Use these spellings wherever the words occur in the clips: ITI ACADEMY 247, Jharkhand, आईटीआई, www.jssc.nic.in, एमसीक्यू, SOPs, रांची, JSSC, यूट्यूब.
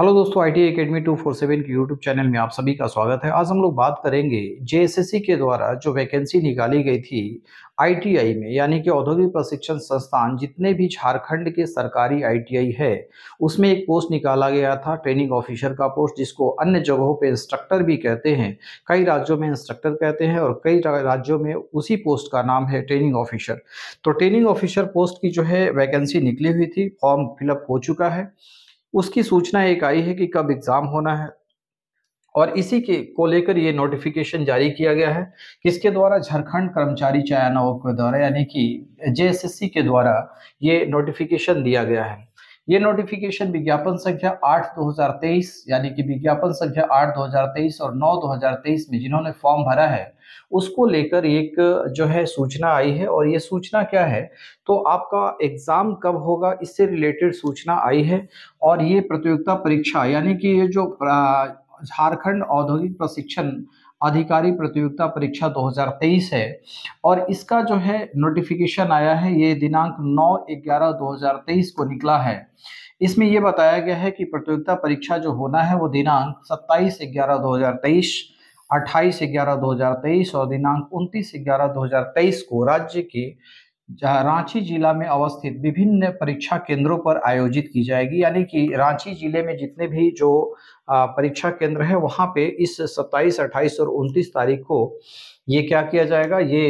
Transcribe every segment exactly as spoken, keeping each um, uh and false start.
Hello दोस्तों, आईटीआई academy two four seven के यूट्यूब channel में आप सभी का स्वागत है। आज हम लोग बात करेंगे जेएसएससी के द्वारा जो वैकेंसी निकाली गई थी आईटीआई में, यानी कि औद्योगिक प्रशिक्षण संस्थान, जितने भी झारखंड के सरकारी आईटीआई है उसमें एक पोस्ट निकाला गया था ट्रेनिंग ऑफिसर का पोस्ट, जिसको अन्य जगहों पे इंस्ट्रक्टर भी कहते हैं। कई राज्यों में इंस्ट्रक्टर कहते हैं और कई राज्यों में उसी पोस्ट का नाम है ट्रेनिंग ऑफिसर। तो ट्रेनिंग ऑफिसर पोस्ट की जो है वैकेंसी निकली हुई थी, फॉर्म फिलअप हो चुका है, उसकी सूचना एक आई है कि कब एग्जाम होना है और इसी के को लेकर ये नोटिफिकेशन जारी किया गया है। किसके द्वारा? झारखंड कर्मचारी चयन आयोग के द्वारा, यानी कि जेएसएससी के द्वारा ये नोटिफिकेशन दिया गया है। ये नोटिफिकेशन विज्ञापन संख्या आठ दो हज़ार तेईस, यानी कि विज्ञापन संख्या आठ दो हज़ार तेईस और नौ दो हज़ार तेईस में जिन्होंने फॉर्म भरा है उसको लेकर एक जो है सूचना आई है। और ये सूचना क्या है? तो आपका एग्जाम कब होगा इससे रिलेटेड सूचना आई है। और ये प्रतियोगिता परीक्षा, यानी कि ये जो झारखंड औद्योगिक प्रशिक्षण अधिकारी प्रतियोगिता परीक्षा दो हज़ार तेईस है और इसका जो है नोटिफिकेशन आया है, ये दिनांक नौ ग्यारह दो हज़ार तेईस को निकला है। इसमें यह बताया गया है कि प्रतियोगिता परीक्षा जो होना है वो दिनांक सत्ताईस ग्यारह दो हज़ार तेईस, अट्ठाईस ग्यारह दो हज़ार तेईस और दिनांक उनतीस ग्यारह दो हज़ार तेईस को राज्य के रांची जिला में अवस्थित विभिन्न परीक्षा केंद्रों पर आयोजित की जाएगी। यानी कि रांची जिले में जितने भी जो परीक्षा केंद्र है वहां पे इस सत्ताईस, अट्ठाईस और उनतीस तारीख को ये क्या किया जाएगा, ये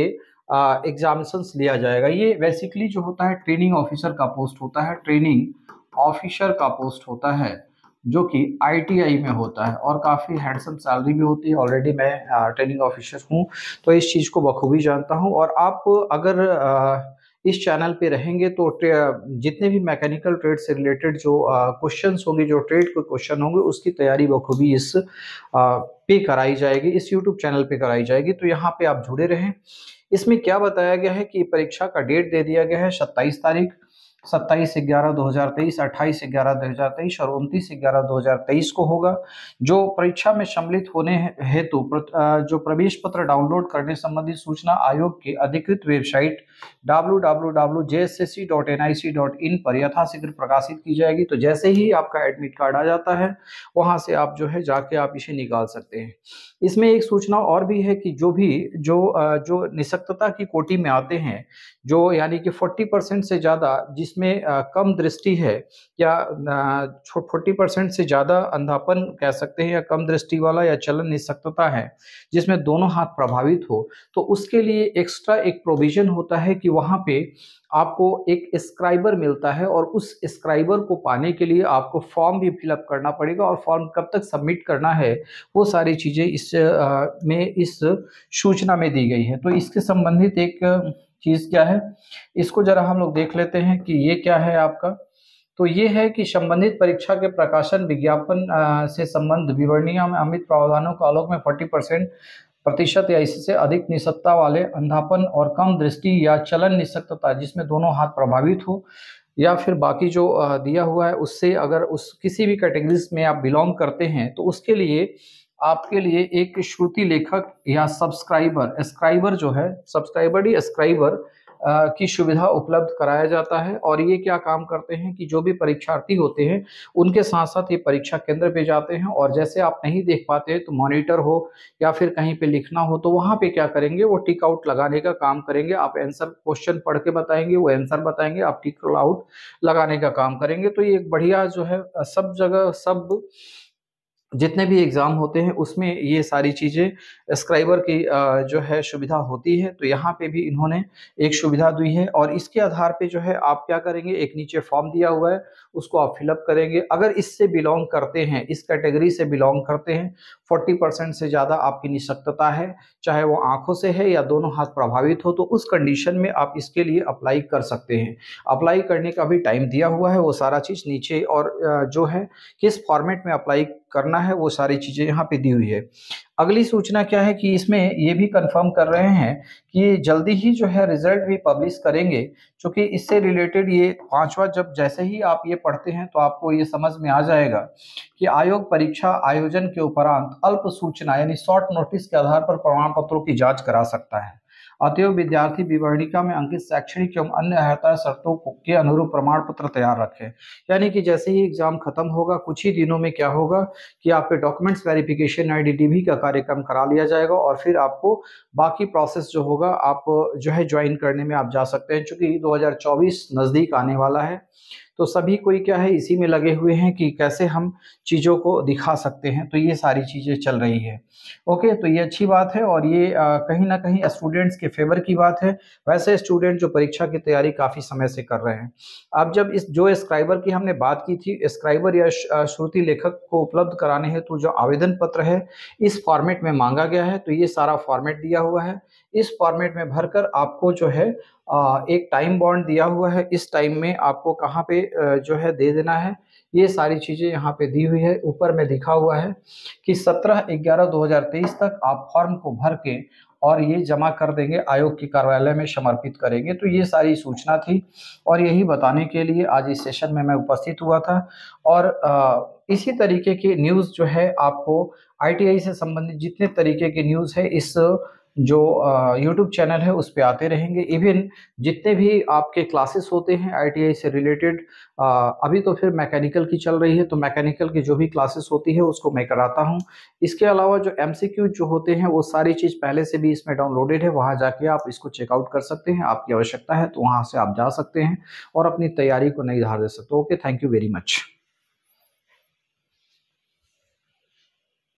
एग्जामिनेशंस लिया जाएगा। ये बेसिकली जो होता है ट्रेनिंग ऑफिसर का पोस्ट होता है, ट्रेनिंग ऑफिसर का पोस्ट होता है जो कि आईटीआई में होता है और काफ़ी हैंडसम सैलरी भी होती है। ऑलरेडी मैं ट्रेनिंग ऑफिसर हूं तो इस चीज़ को बखूबी जानता हूं। और आप अगर आ, इस चैनल पे रहेंगे तो जितने भी मैकेनिकल ट्रेड से रिलेटेड जो क्वेश्चंस होंगे, जो ट्रेड के क्वेश्चन होंगे, उसकी तैयारी बखूबी इस आ, पे कराई जाएगी, इस यूट्यूब चैनल पे कराई जाएगी। तो यहाँ पे आप जुड़े रहें। इसमें क्या बताया गया है कि परीक्षा का डेट दे दिया गया है सत्ताईस तारीख, सत्ताईस ग्यारह दो हज़ार तेईस, अट्ठाईस ग्यारह दो हज़ार तेईस और उनतीस ग्यारह दो हज़ार तेईस को होगा। जो परीक्षा में सम्मिलित होने हेतु जो प्रवेश पत्र डाउनलोड करने संबंधी सूचना आयोग के अधिकृत website W W W dot J S S C dot N I C dot in पर यथाशीघ्र प्रकाशित की जाएगी। तो जैसे ही आपका एडमिट कार्ड आ जाता है वहां से आप जो है जाके आप इसे निकाल सकते हैं। इसमें एक सूचना और भी है कि जो भी जो जो निशक्तता की कोटि में आते हैं, जो यानी कि चालीस परसेंट से ज़्यादा, जिसमें कम दृष्टि है या चालीस परसेंट से ज़्यादा अंधापन कह सकते हैं, या कम दृष्टि वाला या चलन निशक्तता है जिसमें दोनों हाथ प्रभावित हो, तो उसके लिए एक्स्ट्रा एक प्रोविज़न होता है कि वहाँ पे आपको एक स्क्राइबर मिलता है और उस स्क्राइबर को पाने के लिए आपको फॉर्म भी फिलअप करना पड़ेगा। और फॉर्म कब तक सबमिट करना है वो सारी चीज़ें इस आ, में इस सूचना में दी गई है। तो इसके संबंधित एक चीज़ क्या है, इसको जरा हम लोग देख लेते हैं कि ये क्या है आपका। तो ये है कि संबंधित परीक्षा के प्रकाशन विज्ञापन से संबंध विवरणीय में अमित प्रावधानों के आलोक में फोर्टी परसेंट प्रतिशत या इससे अधिक निशक्तता वाले, अंधापन और कम दृष्टि या चलन निशक्तता जिसमें दोनों हाथ प्रभावित हो, या फिर बाकी जो दिया हुआ है उससे अगर उस किसी भी कैटेगरीज में आप बिलोंग करते हैं तो उसके लिए आपके लिए एक श्रुति लेखक या सब्सक्राइबर स्क्राइबर जो है सब्सक्राइबर ही स्क्राइबर की सुविधा उपलब्ध कराया जाता है। और ये क्या काम करते हैं कि जो भी परीक्षार्थी होते हैं उनके साथ साथ ये परीक्षा केंद्र पे जाते हैं और जैसे आप नहीं देख पाते तो मॉनिटर हो या फिर कहीं पे लिखना हो तो वहाँ पे क्या करेंगे, वो टिक आउट लगाने का काम करेंगे। आप आंसर क्वेश्चन पढ़ के बताएंगे, वो आंसर बताएंगे, आप टिक आउट लगाने का काम करेंगे। तो ये एक बढ़िया जो है सब जगह सब जितने भी एग्ज़ाम होते हैं उसमें ये सारी चीज़ें स्क्राइबर की जो है सुविधा होती है। तो यहाँ पे भी इन्होंने एक सुविधा दी है और इसके आधार पे जो है आप क्या करेंगे, एक नीचे फॉर्म दिया हुआ है उसको आप फिलअप करेंगे। अगर इससे बिलोंग करते हैं, इस कैटेगरी से बिलोंग करते हैं, चालीस परसेंट से ज़्यादा आपकी निशक्तता है, चाहे वो आँखों से है या दोनों हाथ प्रभावित हो, तो उस कंडीशन में आप इसके लिए अप्लाई कर सकते हैं। अप्लाई करने का भी टाइम दिया हुआ है, वो सारा चीज़ नीचे और जो है किस फॉर्मेट में अप्लाई करना है वो सारी चीज़ें यहाँ पे दी हुई है। अगली सूचना क्या है कि इसमें ये भी कंफर्म कर रहे हैं कि जल्दी ही जो है रिजल्ट भी पब्लिश करेंगे, क्योंकि इससे रिलेटेड ये पांचवा जब जैसे ही आप ये पढ़ते हैं तो आपको ये समझ में आ जाएगा कि आयोग परीक्षा आयोजन के उपरांत अल्प सूचना यानी शॉर्ट नोटिस के आधार पर प्रमाण पत्रों की जाँच करा सकता है। अतएव विद्यार्थी विवरणिका में अंकित शैक्षणिक एवं अन्य अहर्ता शर्तों के अनुरूप प्रमाण पत्र तैयार रखें। यानी कि जैसे ही एग्जाम खत्म होगा कुछ ही दिनों में क्या होगा कि आपके documents verification I D D V का कार्यक्रम करा लिया जाएगा और फिर आपको बाकी प्रोसेस जो होगा आप जो है ज्वाइन करने में आप जा सकते हैं। चूँकि दो हजार चौबीस नज़दीक आने वाला है तो सभी कोई क्या है इसी में लगे हुए हैं कि कैसे हम चीज़ों को दिखा सकते हैं, तो ये सारी चीज़ें चल रही है। ओके, तो ये अच्छी बात है और ये आ, कहीं ना कहीं स्टूडेंट्स के फेवर की बात है। वैसे स्टूडेंट जो परीक्षा की तैयारी काफ़ी समय से कर रहे हैं, अब जब इस जो स्क्राइबर की हमने बात की थी, स्क्राइबर या श्रुति लेखक को उपलब्ध कराने हेतु जो आवेदन पत्र है इस फॉर्मेट में मांगा गया है, तो ये सारा फॉर्मेट दिया हुआ है। इस फॉर्मेट में भरकर आपको जो है एक टाइम बॉन्ड दिया हुआ है, इस टाइम में आपको कहाँ पे जो है दे देना है, ये सारी चीज़ें यहाँ पे दी हुई है। ऊपर में दिखा हुआ है कि सत्रह ग्यारह दो हज़ार तेईस तक आप फॉर्म को भर के और ये जमा कर देंगे, आयोग के कार्यालय में समर्पित करेंगे। तो ये सारी सूचना थी और यही बताने के लिए आज इस सेशन में मैं उपस्थित हुआ था। और इसी तरीके की न्यूज़ जो है आपको आई टी आई से संबंधित जितने तरीके की न्यूज़ है इस जो यूट्यूब चैनल है उस पे आते रहेंगे। इवन जितने भी आपके क्लासेस होते हैं आईटीआई से रिलेटेड, अभी तो फिर मैकेनिकल की चल रही है तो मैकेनिकल की जो भी क्लासेस होती है उसको मैं कराता हूँ। इसके अलावा जो एमसीक्यू जो होते हैं वो सारी चीज़ पहले से भी इसमें डाउनलोडेड है, वहाँ जाके आप इसको चेकआउट कर सकते हैं। आपकी आवश्यकता है तो वहाँ से आप जा सकते हैं और अपनी तैयारी को नई धार दे सकते हो। Okay, thank you very much.